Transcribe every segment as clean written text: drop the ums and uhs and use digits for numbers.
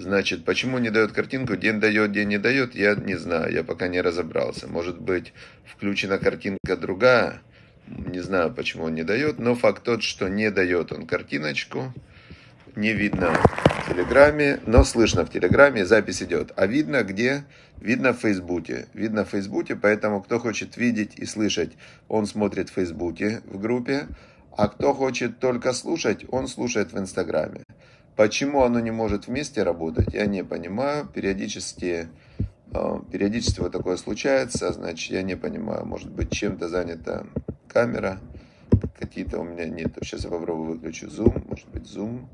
Значит, почему не дает картинку? День дает, день не дает, я не знаю, я пока не разобрался. Может быть, включена картинка другая, не знаю, почему он не дает, но факт тот, что не дает он картиночку, не видно в Телеграме, но слышно в Телеграме, запись идет. А видно где? Видно в Фейсбуке. Видно в Фейсбуке, поэтому кто хочет видеть и слышать, он смотрит в Фейсбуке, в группе, а кто хочет только слушать, он слушает в Инстаграме. Почему оно не может вместе работать, я не понимаю. Периодически вот такое случается, значит, я не понимаю. Может быть, чем-то занята камера, какие-то у меня нет. Сейчас я попробую выключить Zoom, может быть, Zoom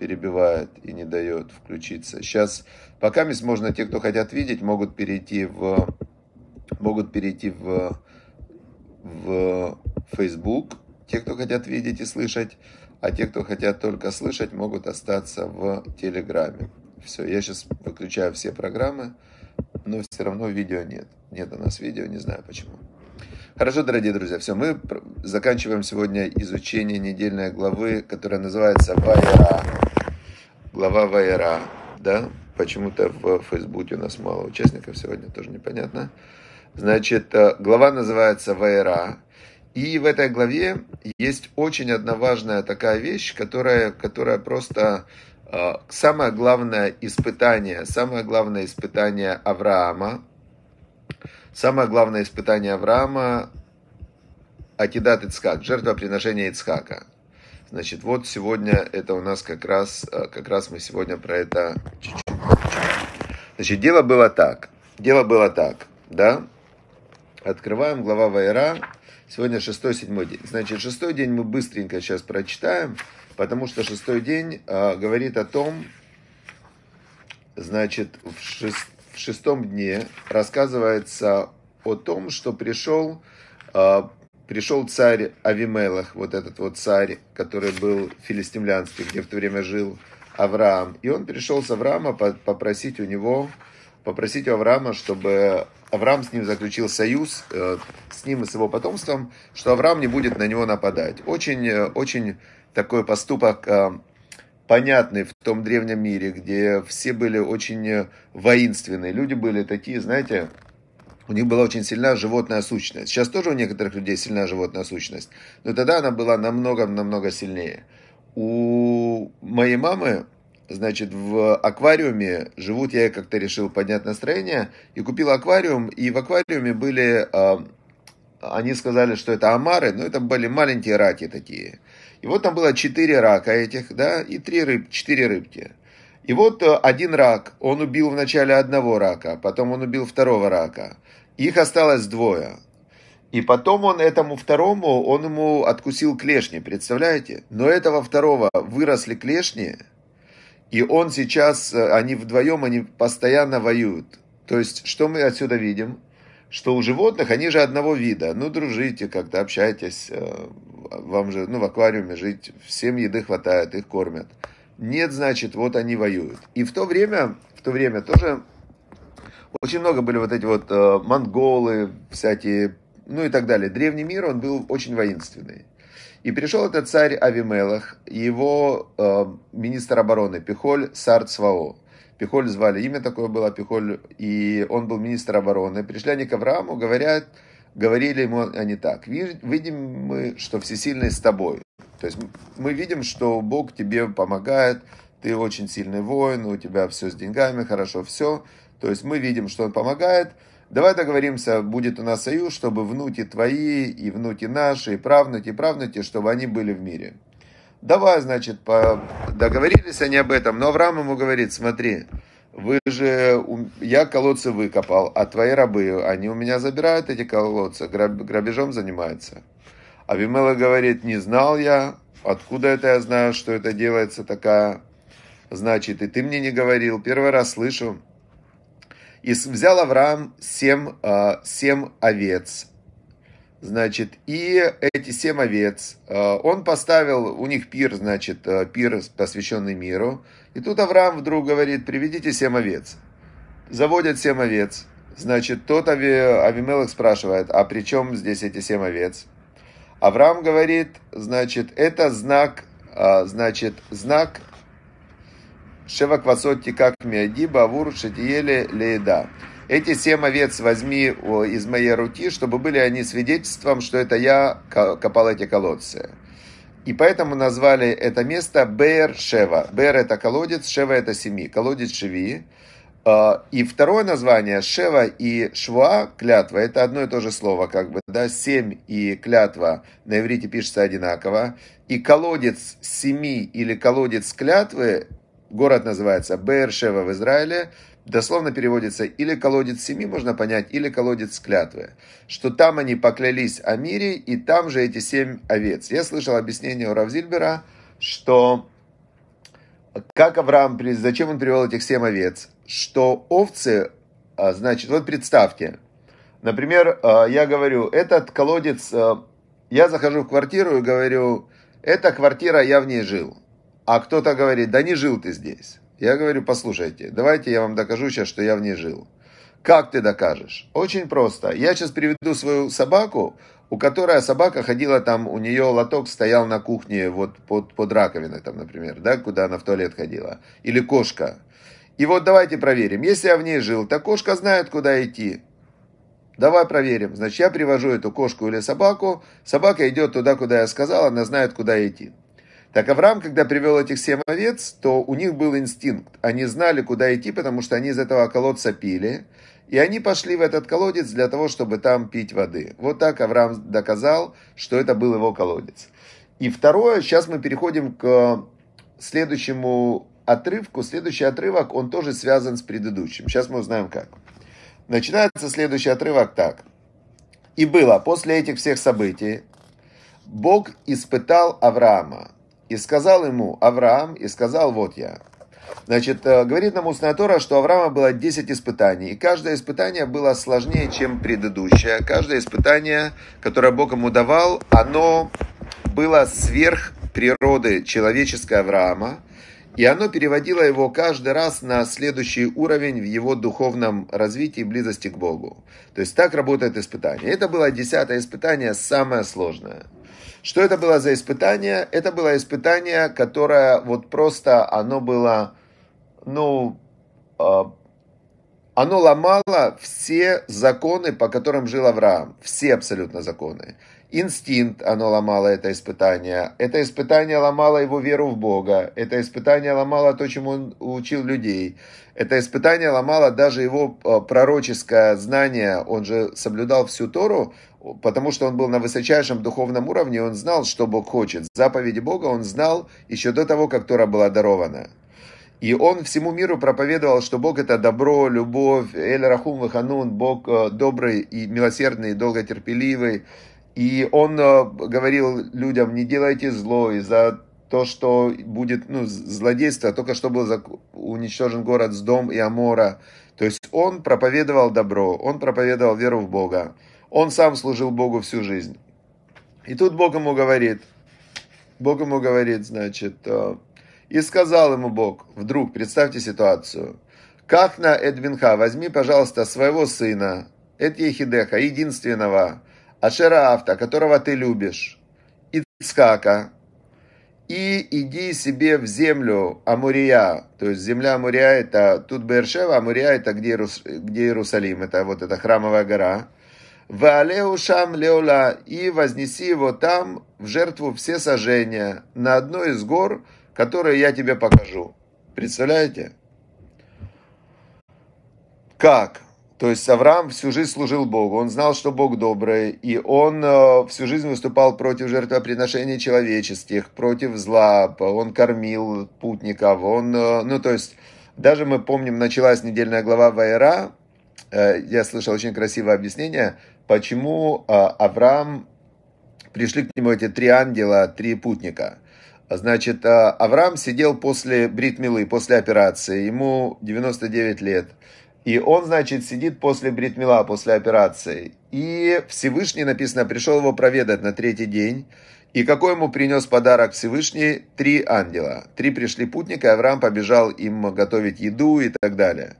перебивает и не дает включиться. Сейчас, пока можно, те, кто хотят видеть, могут перейти в Facebook, те, кто хотят видеть и слышать. А те, кто хотят только слышать, могут остаться в Телеграме. Все, я сейчас выключаю все программы, но все равно видео нет. Нет у нас видео, не знаю почему. Хорошо, дорогие друзья, все, мы заканчиваем сегодня изучение недельной главы, которая называется «Вайера». Глава «Вайера», да? Почему-то в Фейсбуке у нас мало участников сегодня, тоже непонятно. Значит, глава называется «Вайера». И в этой главе есть очень одна важная такая вещь, которая просто самое главное испытание Авраама, Акедат Ицхак, жертвоприношение Ицхака. Значит, вот сегодня это у нас как раз мы сегодня про это чуть-чуть. Значит, дело было так, да? Открываем глава Вайера. Сегодня 6-7 день. Значит, 6 день мы быстренько сейчас прочитаем, потому что 6 день говорит о том, значит, в 6 дне рассказывается о том, что пришел царь Авимелех, вот этот вот царь, который был филистимлянский, где в то время жил Авраам. И он пришел с Авраама попросить у Авраама, чтобы Авраам с ним заключил союз, с ним и с его потомством, что Авраам не будет на него нападать. Очень такой поступок понятный в том древнем мире, где все были очень воинственные. Люди были такие, знаете, у них была очень сильна животная сущность. Сейчас тоже у некоторых людей сильна животная сущность, но тогда она была намного сильнее. У моей мамы, значит, в аквариуме живут, я как-то решил поднять настроение, и купил аквариум, и в аквариуме были, они сказали, что это омары, но это были маленькие раки такие. И вот там было 4 рака этих, да, и 4 рыбки. И вот один рак, он убил вначале одного рака, потом он убил второго рака. Их осталось 2. И потом он этому второму, он ему откусил клешни, представляете? Но этого второго выросли клешни, и он сейчас, они вдвоем постоянно воюют. То есть, что мы отсюда видим? Что у животных, они же одного вида. Ну, дружите как-то, общайтесь. Вам же, в аквариуме жить, всем еды хватает, их кормят. Нет, значит, вот они воюют. И в то время тоже очень много были вот эти вот монголы всякие, ну и так далее. Древний мир, он был очень воинственный. И пришел этот царь Авимелех, его министр обороны Пихоль Сарцвао. Пихоль звали, имя такое было Пихоль, и он был министр обороны. Пришли они к Аврааму, говорили ему они так: видим мы, что всесильный с тобой. То есть мы видим, что Бог тебе помогает, ты очень сильный воин, у тебя все с деньгами, хорошо все. То есть мы видим, что он помогает. Давай договоримся, будет у нас союз, чтобы внуки твои, и внуки наши, и правнуки, чтобы они были в мире. Давай, значит, договорились они об этом, но Авраам ему говорит: смотри, я колодцы выкопал, а твои рабы, они у меня забирают эти колодцы, грабежом занимаются. Авимелех говорит: не знал я, откуда это я знаю, что это делается такая, значит, и ты мне не говорил, первый раз слышу. И взял Авраам 7 овец, значит, и эти 7 овец, он поставил, у них пир, значит, пир, посвященный миру, и тут Авраам вдруг говорит: приведите 7 овец. Заводят 7 овец, значит, тот Авимелех спрашивает: а при чем здесь эти 7 овец? Авраам говорит: значит, это знак, Шеваквасотти как миади, бавур, шатиеле, лееда. Эти 7 овец возьми из моей руки, чтобы были они свидетельством, что это я копал эти колодцы. И поэтому назвали это место Бер-Шева. Бер — это колодец, Шева — это семи, колодец Шеви. И второе название, Шева и Шва, клятва, это одно и то же слово, как бы, да, семь и клятва на иврите пишется одинаково. И колодец семи или колодец клятвы, город называется Бер-Шева в Израиле, дословно переводится или колодец семи, можно понять, или колодец клятвы. Что там они поклялись о мире, и там же эти 7 овец. Я слышал объяснение у Рав Зильбера, что как Авраам, зачем он привел этих 7 овец? Что овцы, значит, вот представьте. Например, я говорю, этот колодец, я захожу в квартиру и говорю, эта квартира, я в ней жил. А кто-то говорит, да не жил ты здесь. Я говорю, послушайте, давайте я вам докажу сейчас, что я в ней жил. Как ты докажешь? Очень просто. Я сейчас приведу свою собаку, у которой собака ходила там, у нее лоток стоял на кухне, вот под раковиной там, например, да, куда она в туалет ходила. Или кошка. И вот давайте проверим. Если я в ней жил, то кошка знает, куда идти. Давай проверим. Значит, я привожу эту кошку или собаку, собака идет туда, куда я сказал, она знает, куда идти. Так Авраам, когда привел этих 7 овец, то у них был инстинкт. Они знали, куда идти, потому что они из этого колодца пили. И они пошли в этот колодец для того, чтобы там пить воды. Вот так Авраам доказал, что это был его колодец. И второе, сейчас мы переходим к следующему отрывку. Следующий отрывок, он тоже связан с предыдущим. Сейчас мы узнаем как. Начинается следующий отрывок так. «И было после этих всех событий, Бог испытал Авраама. И сказал ему Авраам, и сказал, вот я». Значит, говорит нам устная Тора, что у Авраама было 10 испытаний. И каждое испытание было сложнее, чем предыдущее. Каждое испытание, которое Бог ему давал, оно было сверх природы человеческой Авраама. И оно переводило его каждый раз на следующий уровень в его духовном развитии и близости к Богу. То есть так работает испытание. Это было 10-е испытание, самое сложное. Что это было за испытание? Это было испытание, которое вот просто оно было, оно ломало все законы, по которым жил Авраам. Все абсолютно законы. Инстинкт, оно ломало это испытание. Это испытание ломало его веру в Бога. Это испытание ломало то, чему он учил людей. Это испытание ломало даже его пророческое знание. Он же соблюдал всю Тору, потому что он был на высочайшем духовном уровне, он знал, что Бог хочет. Заповеди Бога он знал еще до того, как Тора была дарована. И он всему миру проповедовал, что Бог — это добро, любовь, эль рахум ваханун, Бог добрый и милосердный, и долготерпеливый. И он говорил людям, не делайте зло, из-за того, что будет злодейство, только что был уничтожен город Сдом и Амора. То есть он проповедовал добро, он проповедовал веру в Бога. Он сам служил Богу всю жизнь. И тут Бог ему говорит, значит, и сказал ему Бог, вдруг, представьте ситуацию, «Кахна Эдвинха, возьми, пожалуйста, своего сына, Эт-Ехидеха, единственного, Ашера Авта, которого ты любишь, Ицхака, и иди себе в землю Амурия». То есть земля Амурия, это тут Бер-Шева, Амурия, это где Иерусалим, это вот эта храмовая гора. «Ваалеушам леула, и вознеси его там в жертву все сожжения на одной из гор, которые я тебе покажу». Представляете? Как? То есть Авраам всю жизнь служил Богу, он знал, что Бог добрый, и он всю жизнь выступал против жертвоприношений человеческих, против зла, он кормил путников, он, то есть, даже мы помним, началась недельная глава Вайера, я слышал очень красивое объяснение, почему Авраам, пришли к нему эти 3 ангела, 3 путника. Значит, Авраам сидел после брит-милы, после операции, ему 99 лет. И он, значит, сидит после брит-мила, после операции. И Всевышний, написано, пришел его проведать на 3-й день. И какой ему принес подарок Всевышний? 3 ангела. 3 пришли путника, и Авраам побежал им готовить еду и так далее.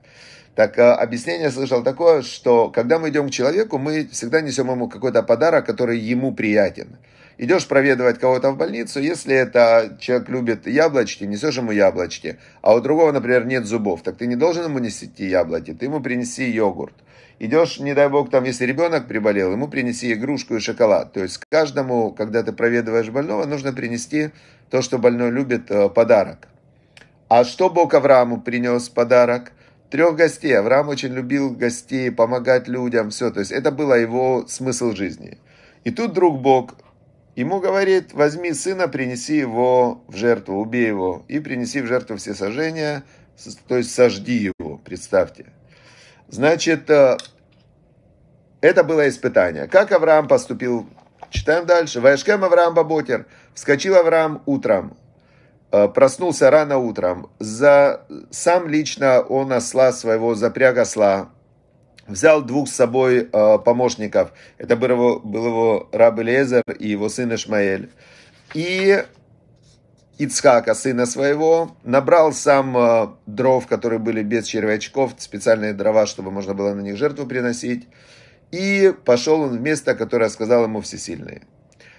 Так, объяснение слышал такое, что когда мы идем к человеку, мы всегда несем ему какой-то подарок, который ему приятен. идешь проведывать кого-то в больницу, если это человек любит яблочки, несешь ему яблочки, а у другого, например, нет зубов, так ты не должен ему нести яблоки, ты ему принеси йогурт. Идешь, не дай бог, там, если ребенок приболел, ему принеси игрушку и шоколад. То есть каждому, когда ты проведываешь больного, нужно принести то, что больной любит, подарок. А что Бог Аврааму принес подарок? 3 гостей. Авраам очень любил гостей, помогать людям, все. То есть это был его смысл жизни. И тут вдруг Бог ему говорит, возьми сына, принеси его в жертву, убей его. И принеси в жертву всесожжение, то есть сожги его, представьте. Значит, это было испытание. Как Авраам поступил? Читаем дальше. «Ваешкем Авраам бабокер». Вскочил Авраам утром. Проснулся рано утром. Сам лично он осла своего, запряг осла. Взял 2 с собой помощников. Это был его раб Элиэзер и его сын Ишмаэль. И Ицхака, сына своего, набрал сам дров, которые были без червячков, специальные дрова, чтобы можно было на них жертву приносить. И пошел он в место, которое сказал ему Всесильный.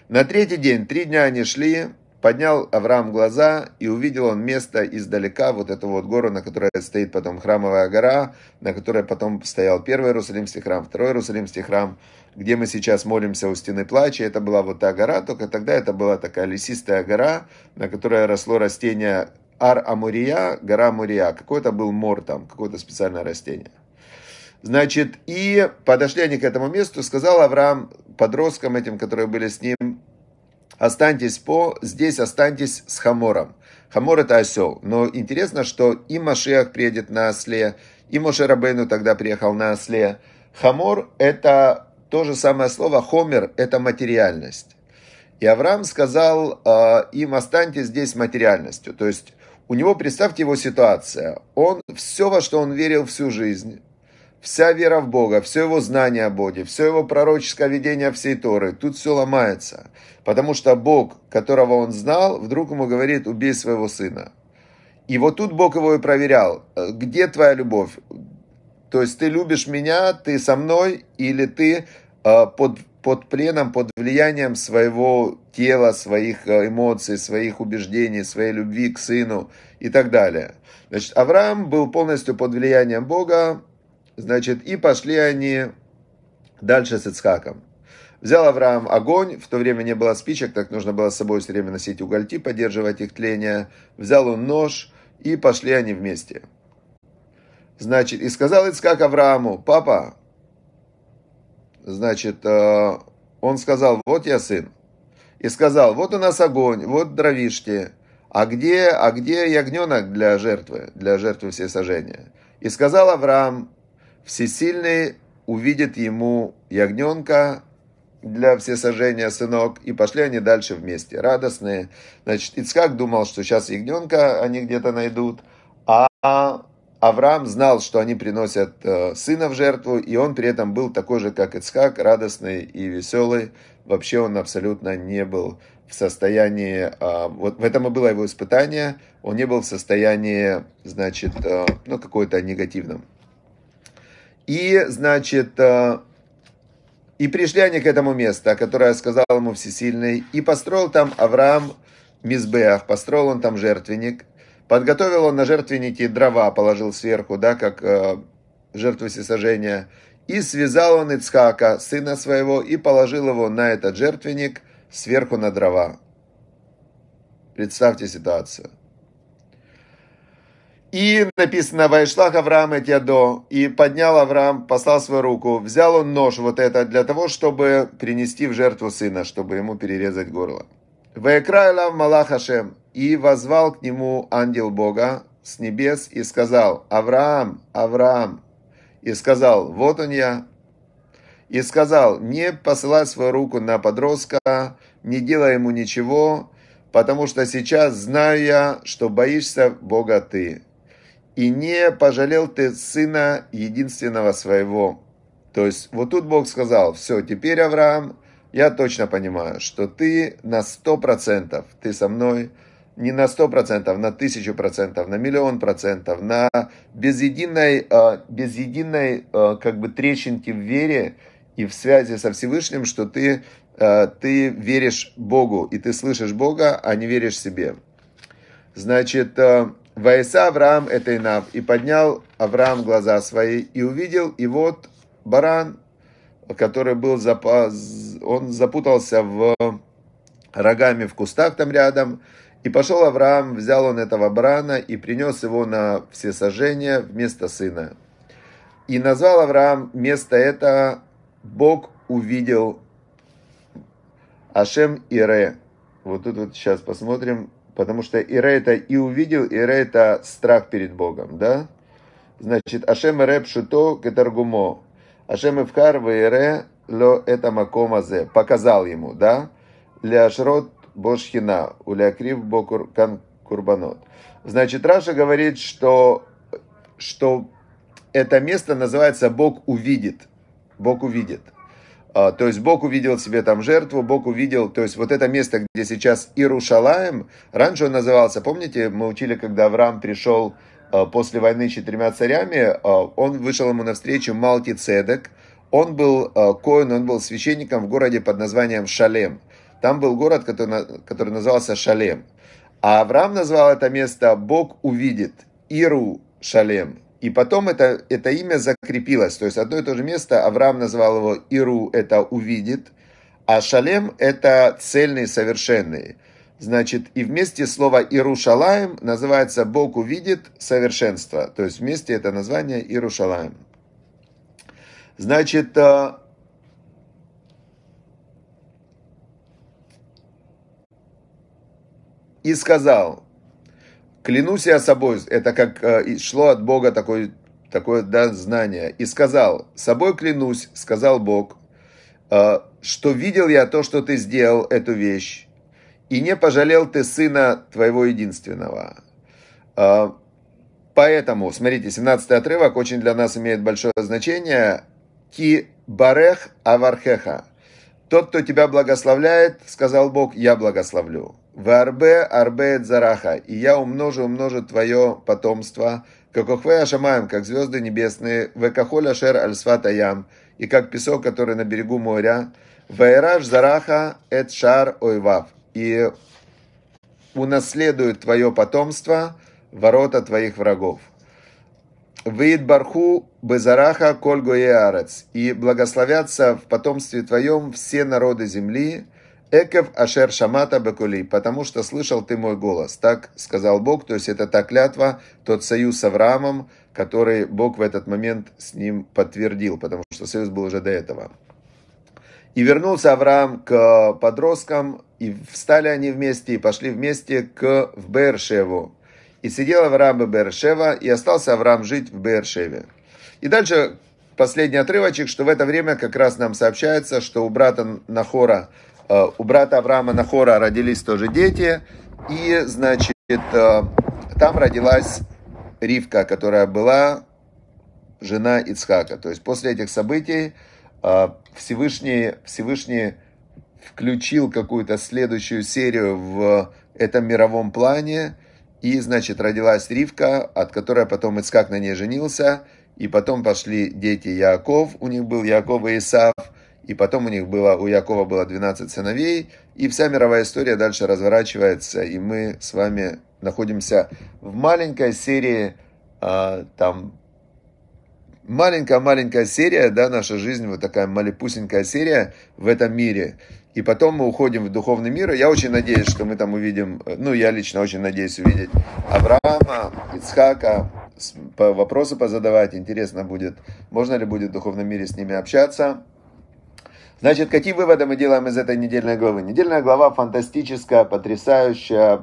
На 3-й день, 3 дня они шли, поднял Авраам глаза, и увидел он место издалека, вот эту вот гору, на которой стоит потом храмовая гора, на которой потом стоял 1-й Иерусалимский храм, 2-й Иерусалимский храм, где мы сейчас молимся у стены плача, это была вот та гора, только тогда это была такая лесистая гора, на которой росло растение Ар-Амурия, гора Амурия, какой-то был мор там, какое-то специальное растение. Значит, и подошли они к этому месту, сказал Авраам подросткам этим, которые были с ним, здесь останьтесь с Хамором. Хамор это осел, но интересно, что и Машиах приедет на осле, и Моше Рабейну тогда приехал на осле. Хамор это... То же самое слово «хомер» – это материальность. И Авраам сказал им «останьтесь здесь с материальностью». То есть у него, представьте его ситуация, он все, во что он верил всю жизнь, вся вера в Бога, все его знание о Боге, все его пророческое видение всей Торы, тут все ломается. Потому что Бог, которого он знал, вдруг ему говорит «убей своего сына». И вот тут Бог его и проверял. «Где твоя любовь? То есть ты любишь меня, ты со мной, или ты под пленом, под влиянием своего тела, своих эмоций, своих убеждений, своей любви к сыну и так далее». Значит, Авраам был полностью под влиянием Бога, значит, и пошли они дальше с Ицхаком. Взял Авраам огонь, в то время не было спичек, так нужно было с собой все время носить угольки, поддерживать их тление. Взял он нож, и пошли они вместе. Значит, и сказал Ицхак Аврааму, папа, значит, он сказал, вот я сын. И сказал, вот у нас огонь, вот дровишки, а где ягненок для жертвы всесожжения? И сказал Авраам, Всесильный увидит ему ягненка для всесожжения, сынок. И пошли они дальше вместе, радостные. Значит, Ицхак думал, что сейчас ягненка они где-то найдут, а... Авраам знал, что они приносят сына в жертву, и он при этом был такой же, как Ицхак, радостный и веселый. Вообще он абсолютно не был в состоянии, вот в этом и было его испытание, он не был в состоянии, значит, какой-то негативном. И, значит, и пришли они к этому месту, которое сказал ему Всесильный, и построил там Авраам мизбеах, построил он там жертвенник. Подготовил он на жертвеннике дрова, положил сверху, да, как жертву всесожжения. И связал он Ицхака, сына своего, и положил его на этот жертвенник сверху на дрова. Представьте ситуацию. И написано, «Вайшлах Авраам эт ядо», и поднял Авраам, послал свою руку, взял он нож вот это для того, чтобы принести в жертву сына, чтобы ему перерезать горло. «Ваекра элав малах Ашем». И воззвал к нему ангел Бога с небес и сказал, «Авраам, Авраам!» И сказал, «Вот он я!» И сказал, «Не посылай свою руку на подростка, не делай ему ничего, потому что сейчас знаю я, что боишься Бога ты. И не пожалел ты сына единственного своего». То есть вот тут Бог сказал, «Все, теперь, Авраам, я точно понимаю, что ты на 100%, ты со мной». Не на 100%, на 1000%, на 1000000%, на без единой трещинки в вере и в связи со Всевышним, что ты ты веришь Богу, и ты слышишь Бога, а не веришь себе. Значит, «Ваэса Авраам этейнав», и поднял Авраам глаза свои, и увидел, и вот баран, который был, он запутался в рогами в кустах там рядом, и пошел Авраам, взял он этого барана, и принес его на всесожжение вместо сына. И назвал Авраам место это «Бог увидел», Ашем Ире. Вот тут вот сейчас посмотрим, потому что Ире это и увидел, Ире это страх перед Богом, да? Значит, Ашем Ире пшуто кетаргумо. Ашем Ивхар Ире ло это макомазе. Показал ему, да? Ляшрот бошхина, улякрив бокуркан курбанот. Значит, Раша говорит, что это место называется «Бог увидит». Бог увидит. То есть Бог увидел себе там жертву, Бог увидел, то есть вот это место, где сейчас Иерушалаим, раньше он назывался, помните, мы учили, когда Авраам пришел после войны с 4 царями, он вышел ему навстречу Малкицедек, он был коэн, он был священником в городе под названием Шалем. Там был город, который назывался Шалем. А Авраам назвал это место «Бог увидит», Иерушалаим. И потом это имя закрепилось. То есть одно и то же место, Авраам назвал его Иру, это увидит, а Шалем это цельный, совершенный. Значит, и вместе слово Иерушалаим называется Бог увидит совершенство. То есть вместе это название Иерушалаим. Значит, и сказал... Клянусь я собой, это как шло от Бога такое да, знание. И сказал, собой клянусь, сказал Бог, что видел я то, что ты сделал, эту вещь, и не пожалел ты сына твоего единственного. Поэтому, смотрите, 17-й отрывок очень для нас имеет большое значение. «Ки барех авархеха». «Тот, кто тебя благословляет, сказал Бог, я благословлю». «Варбе арбе дзараха» и я умножу твое потомство, как охве ашамаем, как звезды небесные, векахоль ашер альсват аям, и как песок, который на берегу моря, ваэраш зараха эт шар ойвав, и унаследует твое потомство ворота твоих врагов. Вид барху безараха коль гоеарец, и благословятся в потомстве твоем все народы земли, «Экев ашер шамата бекули», потому что слышал ты мой голос. Так сказал Бог, то есть это та клятва, тот союз с Авраамом, который Бог в этот момент с ним подтвердил, потому что союз был уже до этого. И вернулся Авраам к подросткам, и встали они вместе, и пошли вместе в Бер-Шеву. И сидел Авраам в Бер-Шева, и остался Авраам жить в Бер-Шеве. И дальше последний отрывочек, что в это время как раз нам сообщается, что у брата Авраама Нахора родились тоже дети, и, значит, там родилась Ривка, которая была жена Ицхака. То есть после этих событий Всевышний включил какую-то следующую серию в этом мировом плане, и, значит, родилась Ривка, от которой потом Ицхак на ней женился, и потом пошли дети Яаков, у них был Яаков и Исав, и потом у Яакова было 12 сыновей, и вся мировая история дальше разворачивается, и мы с вами находимся в маленькой серии, там, маленькая серия, да, наша жизнь, вот такая малепусенькая серия в этом мире, и потом мы уходим в духовный мир, и я очень надеюсь, что мы там увидим, я лично очень надеюсь увидеть Авраама, Ицхака, вопросы позадавать, интересно будет, можно ли будет в духовном мире с ними общаться. Значит, какие выводы мы делаем из этой недельной главы? Недельная глава фантастическая, потрясающая,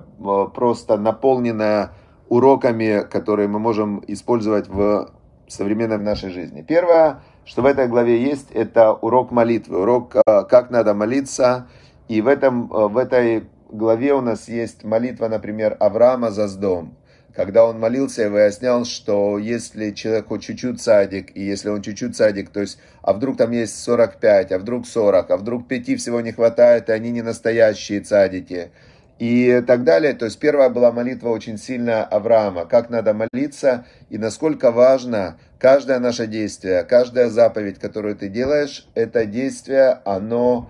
просто наполненная уроками, которые мы можем использовать в современной нашей жизни. Первое, что в этой главе есть, это урок молитвы, урок, как надо молиться. И в этой главе у нас есть молитва, например, Авраама за Сдом. Когда он молился и выяснял, что если человек хоть чуть-чуть цадик, и если он чуть-чуть цадик, то есть, а вдруг там есть 45, а вдруг 40, а вдруг 5 всего не хватает, и они не настоящие цадики, и так далее. То есть, первая была молитва очень сильная Авраама, как надо молиться, и насколько важно каждое наше действие, каждая заповедь, которую ты делаешь, это действие, оно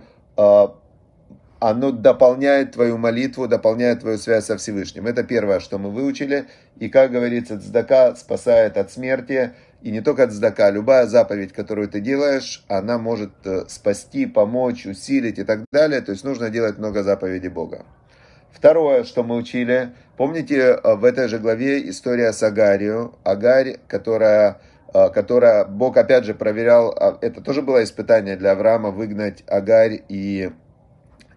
оно дополняет твою молитву, дополняет твою связь со Всевышним. Это первое, что мы выучили. И, как говорится, цдака спасает от смерти. И не только цдака. Любая заповедь, которую ты делаешь, она может спасти, помочь, усилить и так далее. То есть нужно делать много заповедей Бога. Второе, что мы учили. Помните, в этой же главе история с Агарью. Агарь, которая Бог опять же проверял. Это тоже было испытание для Авраама выгнать Агарь и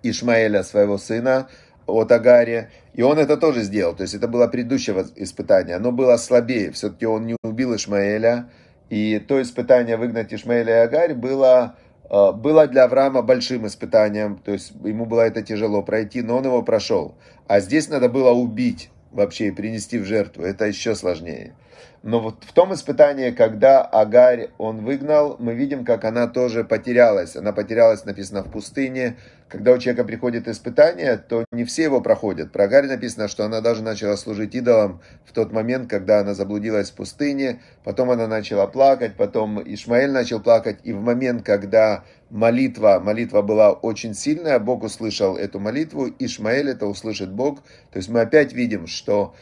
Ишмаэля, своего сына, от Агари. И он это тоже сделал. То есть это было предыдущее испытание. Оно было слабее. Все-таки он не убил Ишмаэля. И то испытание выгнать Ишмаэля и Агарь было для Авраама большим испытанием. То есть ему было это тяжело пройти, но он его прошел. А здесь надо было убить вообще и принести в жертву. Это еще сложнее. Но вот в том испытании, когда Агарь он выгнал, мы видим, как она тоже потерялась. Она потерялась, написано, в пустыне. Когда у человека приходит испытание, то не все его проходят. Про Агарь написано, что она даже начала служить идолам в тот момент, когда она заблудилась в пустыне. Потом она начала плакать, потом Ишмаэль начал плакать. И в момент, когда молитва была очень сильная, Бог услышал эту молитву, Ишмаэль это услышит Бог. То есть мы опять видим, что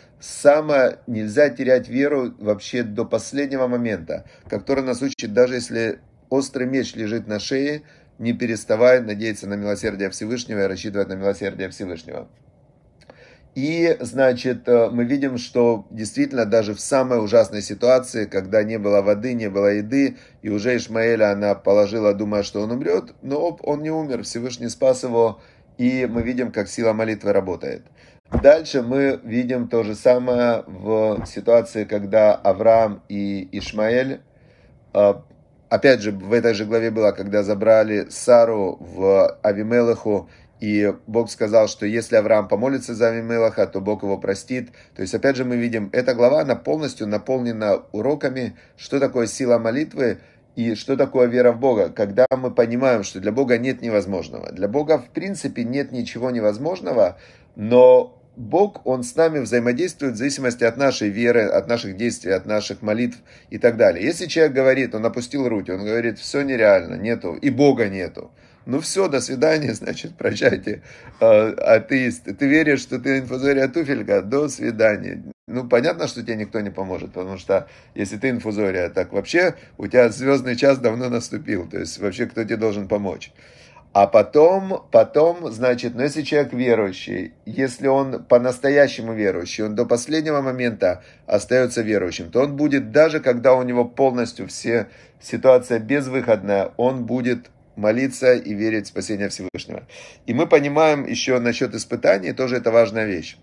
нельзя терять веру вообще до последнего момента, который нас учит, даже если острый меч лежит на шее, не переставая надеяться на милосердие Всевышнего и рассчитывать на милосердие Всевышнего. И, значит, мы видим, что действительно даже в самой ужасной ситуации, когда не было воды, не было еды, и уже Ишмаэля она положила, думая, что он умрет, но он не умер, Всевышний спас его, и мы видим, как сила молитвы работает. Дальше мы видим то же самое в ситуации, когда Авраам и Ишмаэль, опять же, в этой же главе было, когда забрали Сару в Авимелеху, и Бог сказал, что если Авраам помолится за Авимелеха, то Бог его простит. То есть, опять же, мы видим, эта глава, она полностью наполнена уроками, что такое сила молитвы и что такое вера в Бога. Когда мы понимаем, что для Бога нет невозможного. Для Бога, в принципе, нет ничего невозможного, но Бог, Он с нами взаимодействует в зависимости от нашей веры, от наших действий, от наших молитв и так далее. Если человек говорит, он опустил руки, он говорит, все нереально, нету, и Бога нету. Ну все, до свидания, значит, прощайте, атеист. Ты веришь, что ты инфузория туфелька? До свидания. Ну, понятно, что тебе никто не поможет, потому что если ты инфузория, так вообще у тебя звездный час давно наступил. То есть вообще кто тебе должен помочь? А потом, значит, но если человек верующий, если он по-настоящему верующий, он до последнего момента остается верующим, то он будет, даже когда у него полностью вся ситуация безвыходная, он будет молиться и верить в спасение Всевышнего. И мы понимаем еще насчет испытаний, тоже это важная вещь.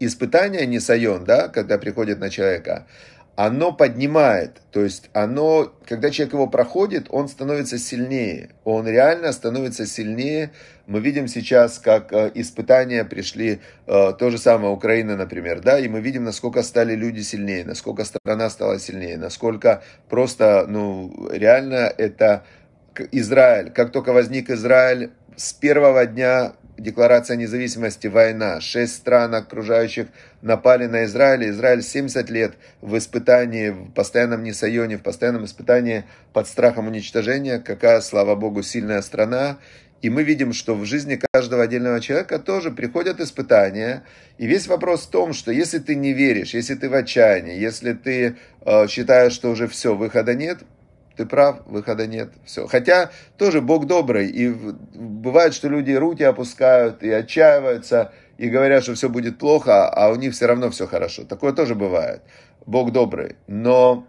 Испытание, несайон, да, когда приходит на человека, оно поднимает, то есть когда человек его проходит, он становится сильнее, он реально становится сильнее. Мы видим сейчас, как испытания пришли, то же самое Украина, например, да, и мы видим, насколько стали люди сильнее, насколько страна стала сильнее, насколько просто, реально это Израиль, как только возник Израиль, с первого дня Декларация независимости, война, 6 стран окружающих напали на Израиль. Израиль 70 лет в испытании, в постоянном несайоне, в постоянном испытании под страхом уничтожения. Какая, слава Богу, сильная страна. И мы видим, что в жизни каждого отдельного человека тоже приходят испытания. И весь вопрос в том, что если ты не веришь, если ты в отчаянии, если ты считаешь, что уже все, выхода нет, ты прав, выхода нет, все. Хотя тоже Бог добрый, и бывает, что люди руки опускают, и отчаиваются, и говорят, что все будет плохо, а у них все равно все хорошо. Такое тоже бывает. Бог добрый. Но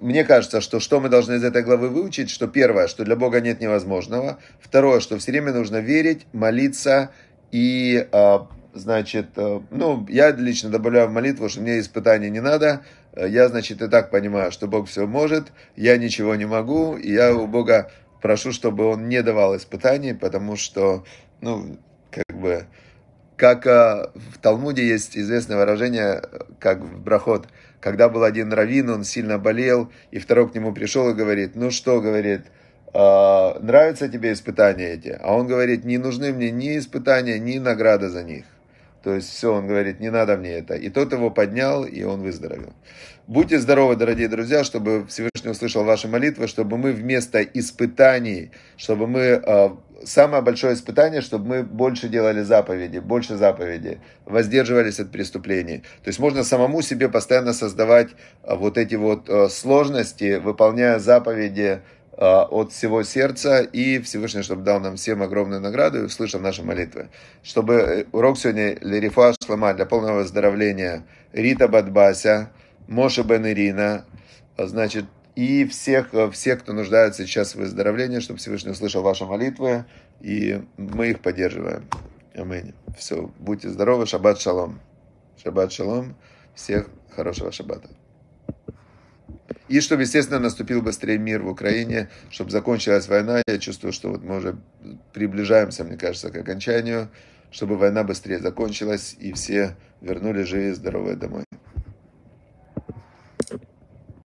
мне кажется, что мы должны из этой главы выучить, что первое, что для Бога нет невозможного. Второе, что все время нужно верить, молиться и я лично добавляю в молитву, что мне испытаний не надо. Я, и так понимаю, что Бог все может, я ничего не могу, и я у Бога прошу, чтобы Он не давал испытаний, потому что, как в Талмуде есть известное выражение, как в Брахот, когда был один раввин, он сильно болел, и второй к нему пришел и говорит, нравятся тебе испытания эти? А он говорит, не нужны мне ни испытания, ни награда за них. То есть все, он говорит, не надо мне это. И тот его поднял, и он выздоровел. Будьте здоровы, дорогие друзья, чтобы Всевышний услышал ваши молитвы, чтобы мы вместо испытаний, чтобы мы... Самое большое испытание, чтобы мы больше делали заповеди, воздерживались от преступлений. То есть можно самому себе постоянно создавать вот эти вот сложности, выполняя заповеди от всего сердца, и Всевышний, чтобы дал нам всем огромную награду и услышал наши молитвы. Чтобы урок сегодня Лерифа Шлама для полного выздоровления Рита Бадбася, Моше Бен Ирина, значит, и всех, кто нуждается сейчас в выздоровлении, чтобы Всевышний услышал ваши молитвы, и мы их поддерживаем. Аминь. Все, будьте здоровы, шаббат шалом. Шаббат шалом, всех хорошего шаббата. И чтобы, естественно, наступил быстрее мир в Украине, чтобы закончилась война. Я чувствую, что вот мы уже приближаемся, мне кажется, к окончанию, чтобы война быстрее закончилась, и все вернулись живые и здоровые домой.